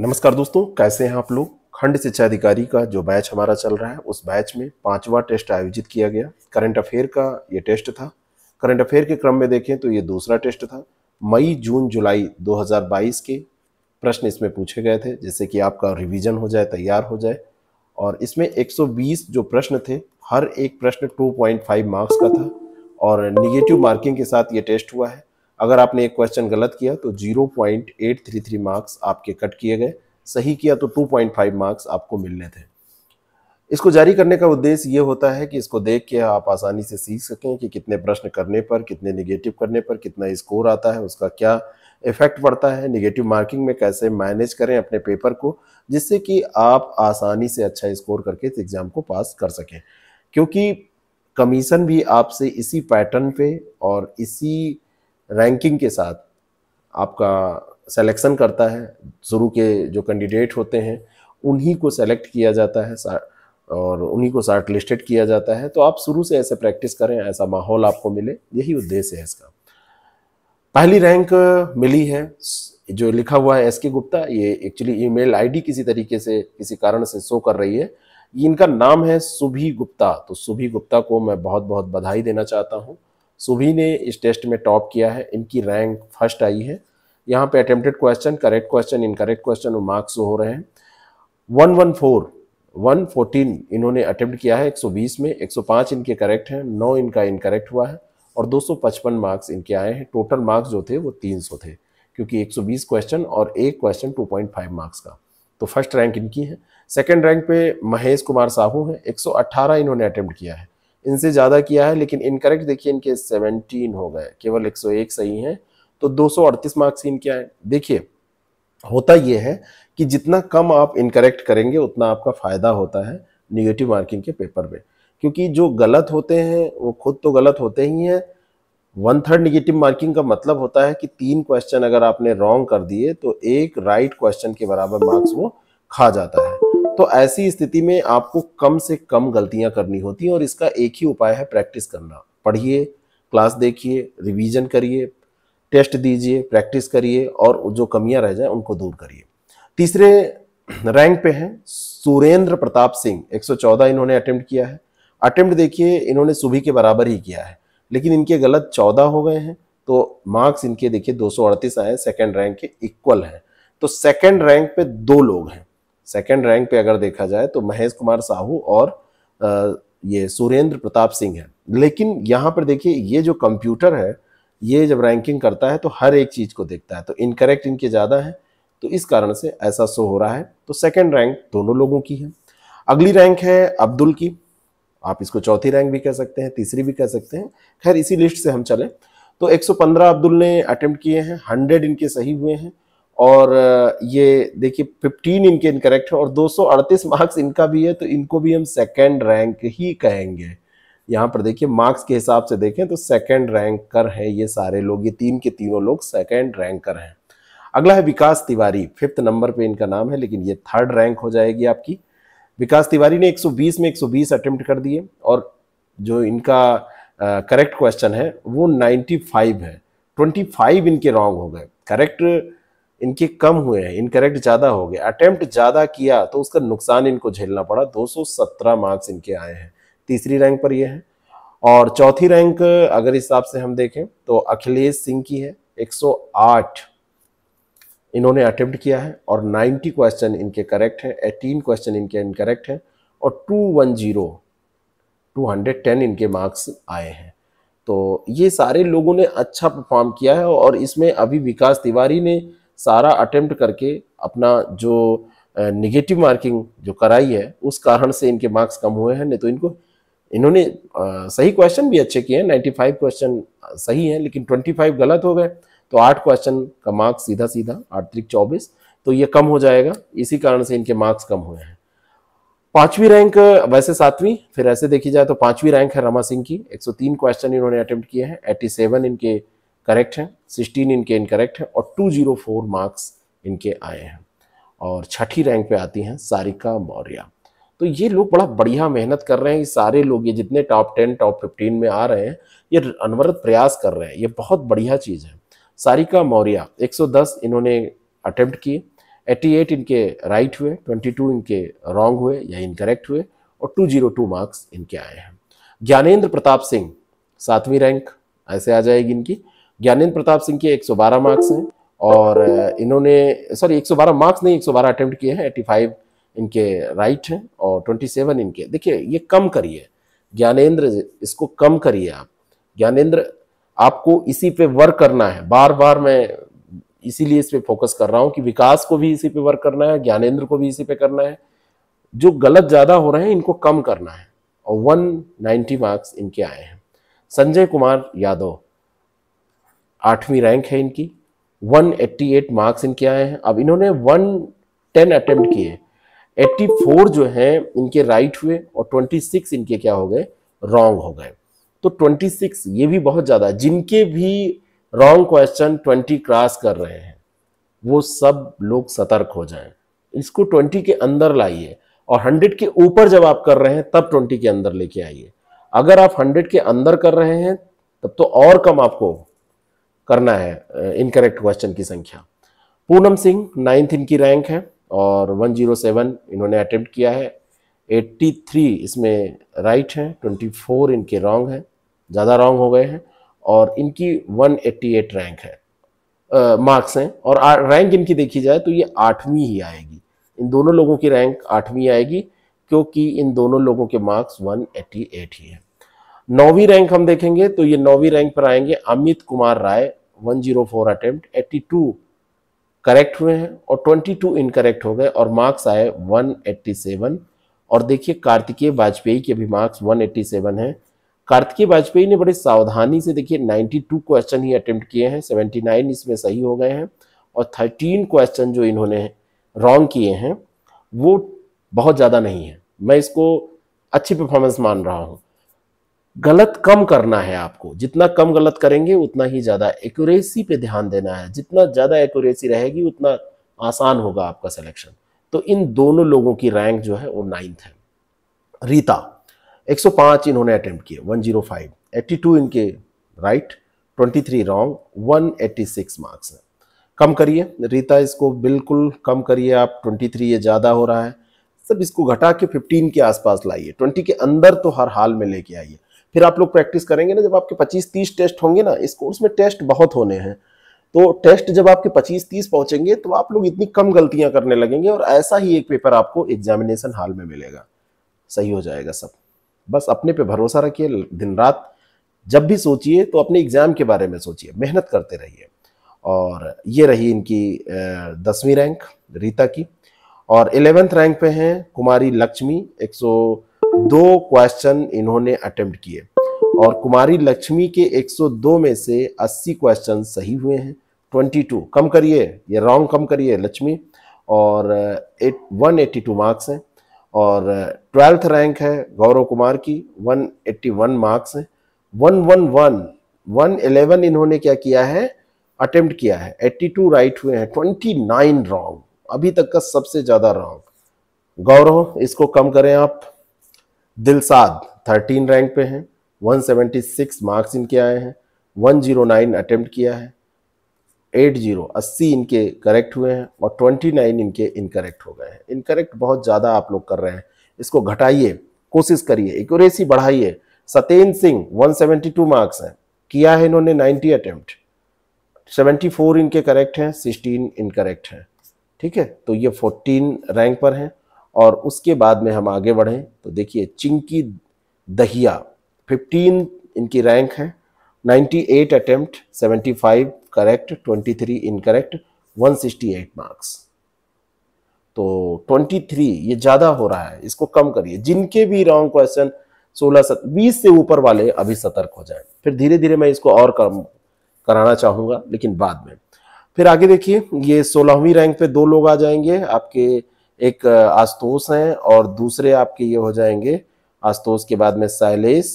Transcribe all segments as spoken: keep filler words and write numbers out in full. नमस्कार दोस्तों, कैसे हैं आप लोग। खंड शिक्षा अधिकारी का जो बैच हमारा चल रहा है उस बैच में पांचवा टेस्ट आयोजित किया गया। करंट अफेयर का ये टेस्ट था। करंट अफेयर के क्रम में देखें तो ये दूसरा टेस्ट था। मई जून जुलाई दो हज़ार बाईस के प्रश्न इसमें पूछे गए थे, जिससे कि आपका रिवीजन हो जाए, तैयार हो जाए। और इसमें एक सौ बीस जो प्रश्न थे, हर एक प्रश्न दो पॉइंट पाँच मार्क्स का था और निगेटिव मार्किंग के साथ ये टेस्ट हुआ है। अगर आपने एक क्वेश्चन गलत किया तो zero point eight three three marks आपके कट किए गए, सही किया तो दो पॉइंट पाँच मार्क्स आपको मिलने थे। इसको जारी करने का उद्देश्य ये होता है कि इसको देख के आप आसानी से सीख सकें कि कितने प्रश्न करने पर, कितने निगेटिव करने पर कितना स्कोर आता है, उसका क्या इफेक्ट पड़ता है, निगेटिव मार्किंग में कैसे मैनेज करें अपने पेपर को, जिससे कि आप आसानी से अच्छा स्कोर करके इस एग्ज़ाम को पास कर सकें। क्योंकि कमीशन भी आपसे इसी पैटर्न पे और इसी रैंकिंग के साथ आपका सिलेक्शन करता है। शुरू के जो कैंडिडेट होते हैं उन्हीं को सेलेक्ट किया जाता है और उन्हीं को शार्ट लिस्टेड किया जाता है। तो आप शुरू से ऐसे प्रैक्टिस करें, ऐसा माहौल आपको मिले, यही उद्देश्य है इसका। पहली रैंक मिली है, जो लिखा हुआ है एस के गुप्ता। ये एक्चुअली ईमेल आईडी किसी तरीके से, किसी कारण से शो कर रही है। इनका नाम है सुभी गुप्ता। तो सुभी गुप्ता को मैं बहुत बहुत बधाई देना चाहता हूँ। सुभी ने इस टेस्ट में टॉप किया है। इनकी रैंक फर्स्ट आई है। यहाँ पे attempted question, correct question, incorrect question और मार्क्स हो रहे हैं। One one four, one fourteen इन्होंने अटेम्प्ट किया है एक सौ बीस में। एक सौ पाँच इनके करेक्ट हैं, नौ इनका इनकरेक्ट हुआ है और दो सौ पचपन मार्क्स इनके आए हैं। टोटल मार्क्स जो थे वो तीन सौ थे, क्योंकि एक सौ बीस क्वेश्चन और एक क्वेश्चन दो पॉइंट पाँच मार्क्स का। तो फर्स्ट रैंक इनकी है। सेकंड रैंक पे महेश कुमार साहू हैं। एक सौ अठारह इन्होंने अटेम्प्ट किया है, इनसे ज़्यादा किया है, लेकिन इनकरेक्ट देखिए इनके सत्रह हो गए, केवल एक सौ एक सही हैं। तो दो सौ अड़तीस मार्क्स इनके आए। देखिए, होता यह है कि जितना कम आप इनकरेक्ट करेंगे उतना आपका फ़ायदा होता है निगेटिव मार्किंग के पेपर में, क्योंकि जो गलत होते हैं वो खुद तो गलत होते ही हैं। वन थर्ड निगेटिव मार्किंग का मतलब होता है कि तीन क्वेश्चन अगर आपने रॉन्ग कर दिए तो एक राइट क्वेश्चन के बराबर मार्क्स वो खा जाता है। तो ऐसी स्थिति में आपको कम से कम गलतियां करनी होती हैं और इसका एक ही उपाय है, प्रैक्टिस करना। पढ़िए, क्लास देखिए, रिवीजन करिए, टेस्ट दीजिए, प्रैक्टिस करिए और जो कमियां रह जाए उनको दूर करिए। तीसरे रैंक पे हैं सुरेंद्र प्रताप सिंह। एक सौ चौदह इन्होंने अटेम्प्ट किया है। अटेम्प्ट देखिए इन्होंने सुबह के बराबर ही किया है, लेकिन इनके गलत चौदह हो गए हैं। तो मार्क्स इनके देखिए दो सौ अड़तीस आए, सेकेंड रैंक के इक्वल हैं। तो सेकेंड रैंक पे दो लोग हैं। सेकेंड रैंक पे अगर देखा जाए तो महेश कुमार साहू और आ, ये सुरेंद्र प्रताप सिंह है। लेकिन यहाँ पर देखिए, ये जो कंप्यूटर है ये जब रैंकिंग करता है तो हर एक चीज़ को देखता है। तो इनकरेक्ट इनके ज़्यादा है, तो इस कारण से ऐसा शो हो रहा है। तो सेकेंड रैंक दोनों लोगों की है। अगली रैंक है अब्दुल की। आप इसको चौथी रैंक भी कह सकते हैं, तीसरी भी कह सकते हैं, खैर इसी लिस्ट से हम चलें। तो एक सौ पंद्रह अब्दुल ने अटेम्प्ट किए हैं, हंड्रेड इनके सही हुए हैं और ये देखिए पंद्रह इनके इनकरेक्ट हैं और दो सौ अड़तीस मार्क्स इनका भी है। तो इनको भी हम सेकंड रैंक ही कहेंगे। यहाँ पर देखिए मार्क्स के हिसाब से देखें तो सेकंड रैंक कर हैं ये सारे लोग, ये तीन के तीनों लोग सेकंड रैंक कर हैं। अगला है विकास तिवारी, फिफ्थ नंबर पर इनका नाम है, लेकिन ये थर्ड रैंक हो जाएगी आपकी। विकास तिवारी ने एक सौ बीस में एक सौ बीस अटेम्प्ट कर दिए और जो इनका करेक्ट क्वेश्चन है वो पचानवे है। पच्चीस इनके रॉन्ग हो गए, करेक्ट इनके कम हुए हैं, इनकरेक्ट ज़्यादा हो गए। अटेम्प्ट ज़्यादा किया तो उसका नुकसान इनको झेलना पड़ा। दो सौ सत्रह मार्क्स इनके आए हैं, तीसरी रैंक पर ये हैं। और चौथी रैंक अगर इस हिसाब से हम देखें तो अखिलेश सिंह की है। एक सौ आठ इन्होंने अटेम्प्ट किया है और नब्बे क्वेश्चन इनके करेक्ट हैं, अठारह क्वेश्चन इनके इनकरेक्ट हैं और दो सौ दस इनके मार्क्स आए हैं। तो ये सारे लोगों ने अच्छा परफॉर्म किया है और इसमें अभी विकास तिवारी ने सारा अटेम्प्ट करके अपना जो निगेटिव मार्किंग जो कराई है उस कारण से इनके मार्क्स कम हुए हैं। नहीं तो इनको इन्होंने सही क्वेश्चन भी अच्छे किए हैं, नाइन्टी फाइव क्वेश्चन सही हैं लेकिन ट्वेंटी फाइव गलत हो गए। तो आठ क्वेश्चन का मार्क्स सीधा सीधा आठ त्रिक चौबीस, तो ये कम हो जाएगा, इसी कारण से इनके मार्क्स कम हुए हैं। पांचवी रैंक, वैसे सातवीं, फिर ऐसे देखी जाए तो पांचवी रैंक है रमा सिंह की। एक सौ तीन क्वेश्चन इन्होंने अटेम्प्ट किए हैं, सत्तासी इनके करेक्ट हैं, सोलह इनके इनकरेक्ट हैं और दो सौ चार मार्क्स इनके आए हैं। और छठी रैंक पे आती हैं सारिका मौर्य। तो ये लोग बड़ा बढ़िया मेहनत कर रहे हैं। ये सारे लोग, ये जितने टॉप टेन टॉप फिफ्टीन में आ रहे हैं, ये अनवरत प्रयास कर रहे हैं, ये बहुत बढ़िया चीज़ है। सारिका मौर्य एक सौ दस इन्होंने अटेम्प्ट किए, अट्ठासी इनके राइट हुए, बाईस इनके रॉन्ग हुए या इनकरेक्ट हुए और दो सौ दो मार्क्स इनके आए हैं। ज्ञानेंद्र प्रताप सिंह सातवीं रैंक ऐसे आ जाएगी इनकी। ज्ञानेंद्र प्रताप सिंह के एक सौ बारह मार्क्स हैं और इन्होंने सॉरी एक सौ बारह मार्क्स नहीं एक सौ बारह अटेम्प्ट किए हैं। पचासी इनके राइट हैं और सत्ताईस इनके, देखिए ये कम करिए ज्ञानेंद्र, इसको कम करिए आप ज्ञानेंद्र, आपको इसी पे वर्क करना है। बार बार मैं इसीलिए इस पे फोकस कर रहा हूँ कि विकास को भी इसी पे वर्क करना है, ज्ञानेंद्र को भी इसी पे करना है, जो गलत ज़्यादा हो रहे हैं इनको कम करना है। और एक सौ नब्बे मार्क्स इनके आए हैं। संजय कुमार यादव आठवीं रैंक है इनकी, एक सौ अट्ठासी मार्क्स इनके आए हैं। अब इन्होंने एक सौ दस अटेम्प्ट किए, चौरासी जो हैं इनके राइट हुए और छब्बीस इनके क्या हो गए, रॉन्ग हो गए। तो छब्बीस ये भी बहुत ज़्यादा, जिनके भी रॉन्ग क्वेश्चन बीस क्रॉस कर रहे हैं वो सब लोग सतर्क हो जाएं, इसको बीस के अंदर लाइए और सौ के ऊपर जब आप कर रहे हैं तब बीस के अंदर लेके आइए। अगर आप सौ के अंदर कर रहे हैं तब तो और कम आपको करना है इनकरेक्ट क्वेश्चन की संख्या। पूनम सिंह नाइन्थ इनकी रैंक है और एक सौ सात इन्होंने अटेम्प्ट किया है, तिरासी इसमें राइट हैं, चौबीस इनके रॉन्ग हैं, ज़्यादा रॉन्ग हो गए हैं और इनकी एक सौ अट्ठासी रैंक है, मार्क्स हैं। और रैंक इनकी देखी जाए तो ये आठवीं ही आएगी, इन दोनों लोगों की रैंक आठवीं आएगी क्योंकि इन दोनों लोगों के मार्क्स एक सौ अट्ठासी ही है। नौवीं रैंक हम देखेंगे तो ये नौवीं रैंक पर आएंगे अमित कुमार राय, एक सौ चार अटेम्प्ट, बयासी करेक्ट हुए हैं और बाईस इनकरेक्ट हो गए और मार्क्स आए एक सौ सत्तासी। और देखिए कार्तिकेय वाजपेयी के भी मार्क्स एक सौ सत्तासी हैं। कार्तिकेय वाजपेयी ने बड़े सावधानी से देखिए बानवे क्वेश्चन ही अटेम्प्ट किए हैं, उन्यासी इसमें सही हो गए हैं और तेरह क्वेश्चन जो इन्होंने रॉन्ग किए हैं वो बहुत ज़्यादा नहीं है, मैं इसको अच्छी परफॉर्मेंस मान रहा हूँ। गलत कम करना है आपको, जितना कम गलत करेंगे उतना ही ज़्यादा एक्यूरेसी पे ध्यान देना है, जितना ज़्यादा एक्यूरेसी रहेगी उतना आसान होगा आपका सिलेक्शन। तो इन दोनों लोगों की रैंक जो है वो नाइन्थ है। रीता एक सौ पाँच इन्होंने अटेम्प्ट किए, एक सौ पाँच, बयासी इनके राइट, तेईस रॉन्ग, एक सौ छियासी मार्क्स हैं। कम करिए रीता, इसको बिल्कुल कम करिए आप, तेईस ये ज़्यादा हो रहा है, सब इसको घटा के पंद्रह के आसपास लाइए, बीस के अंदर तो हर हाल में लेके आइए। फिर आप लोग प्रैक्टिस करेंगे ना, जब आपके पच्चीस तीस टेस्ट होंगे ना, इस कोर्स में टेस्ट बहुत होने हैं, तो टेस्ट जब आपके पच्चीस तीस पहुंचेंगे तो आप लोग इतनी कम गलतियां करने लगेंगे और ऐसा ही एक पेपर आपको एग्जामिनेशन हॉल में मिलेगा, सही हो जाएगा सब। बस अपने पे भरोसा रखिए, दिन रात जब भी सोचिए तो अपने एग्जाम के बारे में सोचिए, मेहनत करते रहिए। और ये रही इनकी दसवीं रैंक रीता की। और इलेवेंथ रैंक पे हैं कुमारी लक्ष्मी, एक सौ दो क्वेश्चन इन्होंने अटेम्प्ट किए और कुमारी लक्ष्मी के एक सौ दो में से अस्सी क्वेश्चन सही हुए हैं, बाईस कम करिए, ये रॉन्ग कम करिए लक्ष्मी, और एक सौ बयासी मार्क्स हैं। और ट्वेल्थ रैंक है गौरव कुमार की, एक सौ इक्यासी मार्क्स हैं। एक सौ ग्यारह इन्होंने क्या किया है, अटेम्प्ट किया है, बयासी राइट हुए हैं, उनतीस रॉन्ग, अभी तक का सबसे ज़्यादा रॉन्ग। गौरव इसको कम करें आप। दिलसाद तेरह रैंक पे हैं, एक सौ छिहत्तर मार्क्स इनके आए हैं, एक सौ नौ अटेम्प्ट किया है, अस्सी इनके करेक्ट हुए हैं और उनतीस इनके इनकरेक्ट हो गए हैं। इनकरेक्ट बहुत ज़्यादा आप लोग कर रहे हैं, इसको घटाइए, कोशिश करिए, एक्यूरेसी बढ़ाइए। सत्येंद्र सिंह एक सौ बहत्तर मार्क्स हैं, किया है इन्होंने नब्बे अटेम्प्ट, चौहत्तर इनके करेक्ट हैं, सोलह इनकरेक्ट हैं, ठीक है। तो ये चौदह रैंक पर हैं। और उसके बाद में हम आगे बढ़ें तो देखिए चिंकी दहिया, पंद्रह इनकी रैंक है, अट्ठानवे अटेम्प्ट, पचहत्तर करेक्ट, तेईस इनकरेक्ट, एक सौ अड़सठ मार्क्स। तो तेईस ये ज़्यादा हो रहा है, इसको कम करिए। जिनके भी रॉन्ग क्वेश्चन सोलह बीस से ऊपर वाले अभी सतर्क हो जाएं, फिर धीरे धीरे मैं इसको और कम कराना चाहूँगा लेकिन बाद में। फिर आगे देखिए ये सोलहवीं रैंक पे दो लोग आ जाएंगे आपके, एक आशुतोष हैं और दूसरे आपके ये हो जाएंगे, आशुतोष के बाद में शैलेश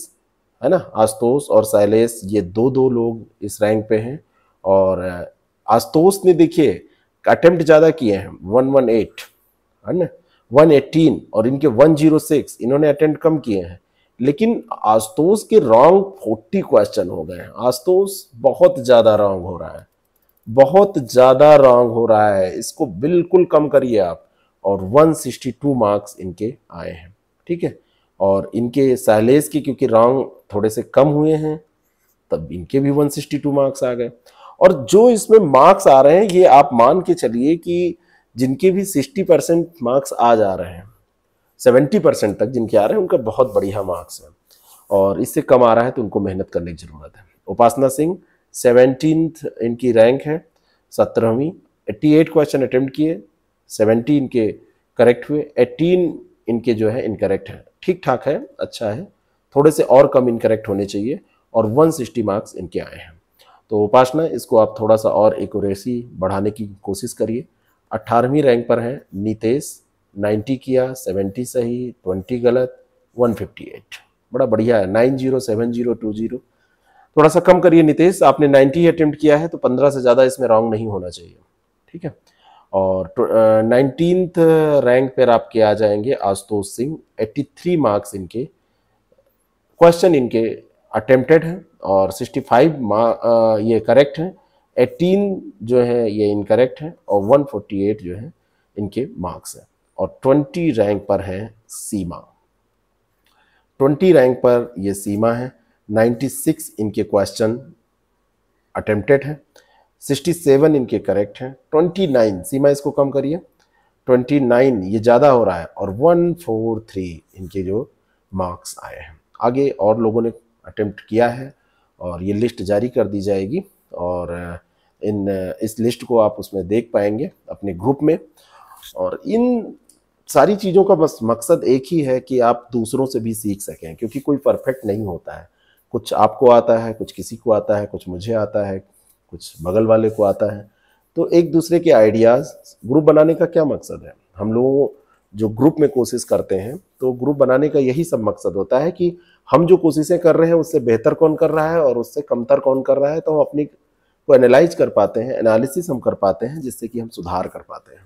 है ना, आशुतोष और शैलेश ये दो दो लोग इस रैंक पे हैं। और आशुतोष ने देखिए अटेम्प्ट ज़्यादा किए हैं, एक सौ अठारह है ना, एक सौ अठारह और इनके एक सौ छह, इन्होंने अटेम्प्ट कम किए हैं लेकिन आशुतोष के रॉन्ग चालीस क्वेश्चन हो गए हैं। आशुतोष बहुत ज़्यादा रॉन्ग हो रहा है, बहुत ज़्यादा रॉन्ग हो रहा है, इसको बिल्कुल कम करिए आप। और एक सौ बासठ मार्क्स इनके आए हैं, ठीक है। और इनके सहलेज के क्योंकि रॉन्ग थोड़े से कम हुए हैं, तब इनके भी एक सौ बासठ मार्क्स आ गए। और जो इसमें मार्क्स आ रहे हैं, ये आप मान के चलिए कि जिनके भी साठ परसेंट मार्क्स आ जा रहे हैं, सत्तर परसेंट तक जिनके आ रहे हैं, उनका बहुत बढ़िया मार्क्स है। और इससे कम आ रहा है तो उनको मेहनत करने की ज़रूरत है। उपासना सिंह सेवनटीन्थ इनकी रैंक है, सत्रहवीं। अट्ठासी क्वेश्चन अटेम्प्ट किए, सत्तर इनके करेक्ट हुए, अठारह इनके जो है इनकरेक्ट है। ठीक ठाक है, अच्छा है, थोड़े से और कम इनकरेक्ट होने चाहिए। और एक सौ साठ मार्क्स इनके आए हैं। तो उपासना, इसको आप थोड़ा सा और एक्यूरेसी बढ़ाने की कोशिश करिए। अट्ठारहवीं रैंक पर है नितेश, नब्बे किया, सत्तर सही, बीस गलत, एक सौ अट्ठावन। बड़ा बढ़िया है, नब्बे सत्तर बीस। थोड़ा सा कम करिए नितेश, आपने नब्बे अटेम्प्ट किया है तो पंद्रह से ज़्यादा इसमें रॉन्ग नहीं होना चाहिए, ठीक है। और नाइनटीन्थ रैंक पर आपके आ जाएंगे आशुतोष सिंह, तिरासी मार्क्स इनके, क्वेश्चन इनके अटेम्प्टेड हैं और पैंसठ मार्क्स ये करेक्ट हैं, अठारह जो है ये इनकरेक्ट हैं, और एक सौ अड़तालीस जो है इनके मार्क्स हैं। और बीस रैंक पर है सीमा, बीस रैंक पर ये सीमा है, छियानवे इनके क्वेश्चन अटेम्प्टेड हैं, सड़सठ इनके करेक्ट हैं, उनतीस सीमा इसको कम करिए, उनतीस ये ज़्यादा हो रहा है। और एक सौ तैंतालीस इनके जो मार्क्स आए हैं। आगे और लोगों ने अटेम्प्ट किया है और ये लिस्ट जारी कर दी जाएगी, और इन इस लिस्ट को आप उसमें देख पाएंगे अपने ग्रुप में। और इन सारी चीज़ों का बस मकसद एक ही है कि आप दूसरों से भी सीख सकें, क्योंकि कोई परफेक्ट नहीं होता है। कुछ आपको आता है, कुछ किसी को आता है, कुछ मुझे आता है, कुछ बगल वाले को आता है। तो एक दूसरे के आइडियाज़, ग्रुप बनाने का क्या मकसद है, हम लोगों जो ग्रुप में कोशिश करते हैं, तो ग्रुप बनाने का यही सब मकसद होता है कि हम जो कोशिशें कर रहे हैं उससे बेहतर कौन कर रहा है और उससे कमतर कौन कर रहा है, तो हम अपनी को एनालाइज कर पाते हैं, एनालिसिस हम कर पाते हैं, जिससे कि हम सुधार कर पाते हैं।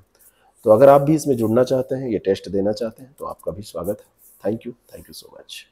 तो अगर आप भी इसमें जुड़ना चाहते हैं, ये टेस्ट देना चाहते हैं, तो आपका भी स्वागत है। Thank you, thank you so much.